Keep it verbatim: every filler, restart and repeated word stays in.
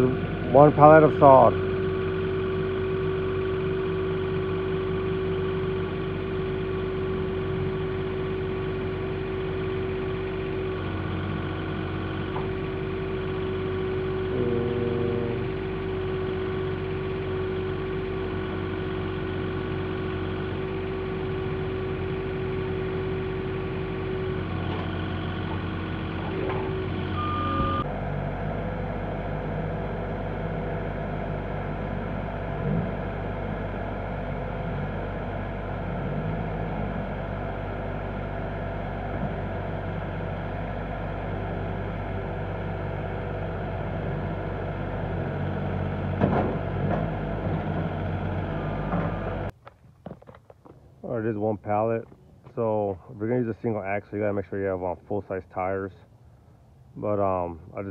the bonfire of Sor. It is one pallet, so if you're gonna use a single axle, you gotta make sure you have um, full size tires. But um, I just